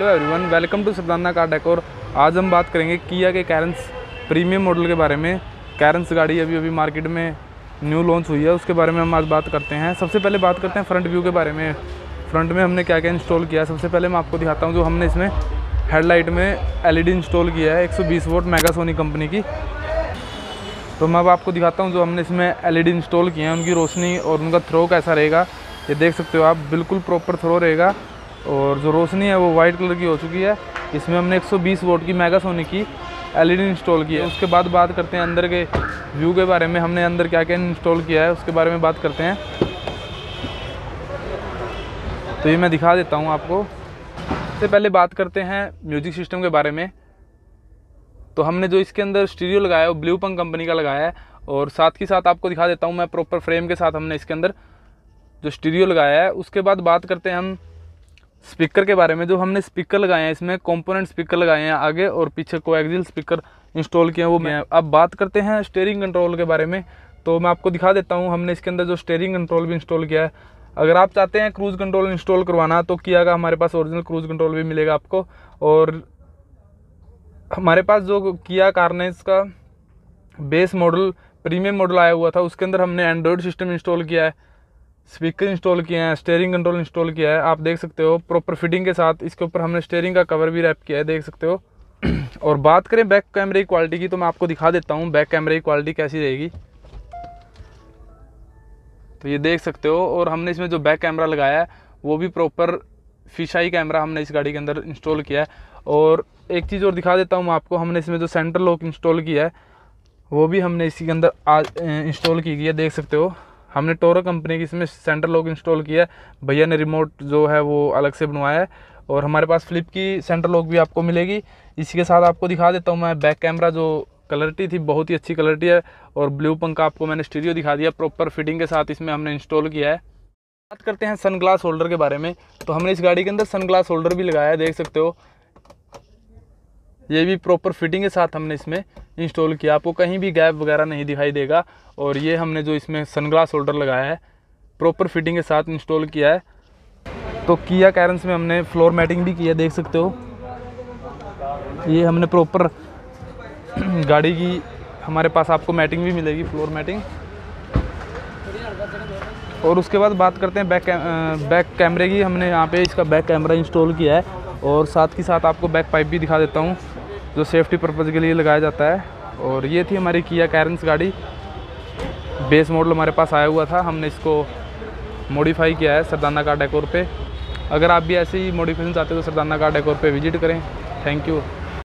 Hello everyone, welcome to Sardana car decor. आज हम बात करेंगे किया के कैरेंस प्रीमियम मॉडल के बारे में। कैरेंस गाड़ी अभी मार्केट में न्यू लॉन्च हुई है, उसके बारे में हम आज बात करते हैं। सबसे पहले बात करते हैं फ्रंट व्यू के बारे में। फ्रंट में हमने क्या क्या इंस्टॉल किया है सबसे पहले मैं आपको दिखाता हूँ। जो हमने इसमें हेडलाइट में LED इंस्टॉल किया है 120 वोट मेगा सोनी कंपनी की। तो मैं अब आपको दिखाता हूँ जो हमने इसमें LED इंस्टॉल किए हैं, उनकी रोशनी और उनका थ्रो कैसा रहेगा। ये देख सकते हो आप, बिल्कुल प्रॉपर थ्रो रहेगा। और जो रोशनी है वो वाइट कलर की हो चुकी है। इसमें हमने 120 वोट की मेगा सोनी की LED इंस्टॉल की है। उसके बाद बात करते हैं अंदर के व्यू के बारे में, हमने अंदर क्या क्या इंस्टॉल किया है उसके बारे में बात करते हैं। तो ये मैं दिखा देता हूँ आपको। सबसे पहले बात करते हैं म्यूजिक सिस्टम के बारे में। तो हमने जो इसके अंदर स्टीरियो लगाया है वो ब्लू पंक कंपनी का लगाया है। और साथ ही साथ आपको दिखा देता हूँ मैं प्रॉपर फ्रेम के साथ हमने इसके अंदर जो स्टीरियो लगाया है। उसके बाद बात करते हैं हम स्पीकर के बारे में। जो हमने स्पीकर लगाए हैं इसमें कंपोनेंट स्पीकर लगाए हैं, आगे और पीछे कोएक्सियल स्पीकर इंस्टॉल किए हैं वो मैं। अब बात करते हैं स्टीयरिंग कंट्रोल के बारे में। तो मैं आपको दिखा देता हूँ हमने इसके अंदर जो स्टीयरिंग कंट्रोल भी इंस्टॉल किया है। अगर आप चाहते हैं क्रूज़ कंट्रोल इंस्टॉल करवाना तो किया का हमारे पास ओरिजिनल क्रूज़ कंट्रोल भी मिलेगा आपको। और हमारे पास जो किया कारनेस का बेस मॉडल प्रीमियम मॉडल आया हुआ था उसके अंदर हमने एंड्रॉयड सिस्टम इंस्टॉल किया है, स्पीकर इंस्टॉल किए हैं, स्टीयरिंग कंट्रोल इंस्टॉल किया है। आप देख सकते हो प्रॉपर फिटिंग के साथ। इसके ऊपर हमने स्टीयरिंग का कवर भी रैप किया है, देख सकते हो। और बात करें बैक कैमरे की क्वालिटी की तो मैं आपको दिखा देता हूँ बैक कैमरे की क्वालिटी कैसी रहेगी। तो ये देख सकते हो। और हमने इसमें जो बैक कैमरा लगाया है वो भी प्रॉपर फिशाई कैमरा हमने इस गाड़ी के अंदर इंस्टॉल किया है। और एक चीज़ और दिखा देता हूँ मैं आपको, हमने इसमें जो सेंटर लॉक इंस्टॉल किया है वो भी हमने इसी के अंदर आज इंस्टॉल की गई है, देख सकते हो। हमने टोरो कंपनी की इसमें सेंटर लॉक इंस्टॉल किया है, भैया ने रिमोट जो है वो अलग से बनवाया है। और हमारे पास फ्लिप की सेंटर लॉक भी आपको मिलेगी। इसी के साथ आपको दिखा देता हूँ मैं बैक कैमरा, जो क्लैरिटी थी बहुत ही अच्छी क्लैरिटी है। और ब्लू पंक का आपको मैंने स्टीरियो दिखा दिया, प्रॉपर फिटिंग के साथ इसमें हमने इंस्टॉल किया है। बात करते हैं सनग्लास होल्डर के बारे में। तो हमने इस गाड़ी के अंदर सनग्लास होल्डर भी लगाया है, देख सकते हो। ये भी प्रॉपर फिटिंग के साथ हमने इसमें इंस्टॉल किया, आपको कहीं भी गैप वगैरह नहीं दिखाई देगा। और ये हमने जो इसमें सनग्लास होल्डर लगाया है प्रॉपर फिटिंग के साथ इंस्टॉल किया है। तो किया कैरेंस में हमने फ्लोर मैटिंग भी किया, देख सकते हो। ये हमने प्रॉपर गाड़ी की हमारे पास आपको मैटिंग भी मिलेगी, फ्लोर मैटिंग। और उसके बाद बात करते हैं बैक कैमरे की। हमने यहाँ पे इसका बैक कैमरा इंस्टॉल किया है। और साथ ही साथ आपको बैक पाइप भी दिखा देता हूँ जो सेफ्टी पर्पज़ के लिए लगाया जाता है। और ये थी हमारी किया कैरेंस गाड़ी। बेस मॉडल हमारे पास आया हुआ था, हमने इसको मॉडिफाई किया है सरदाना कार डेकोर पे। अगर आप भी ऐसी ही मॉडिफिकेशन चाहते हो तो सरदाना कार डेकोर पे विजिट करें। Thank you.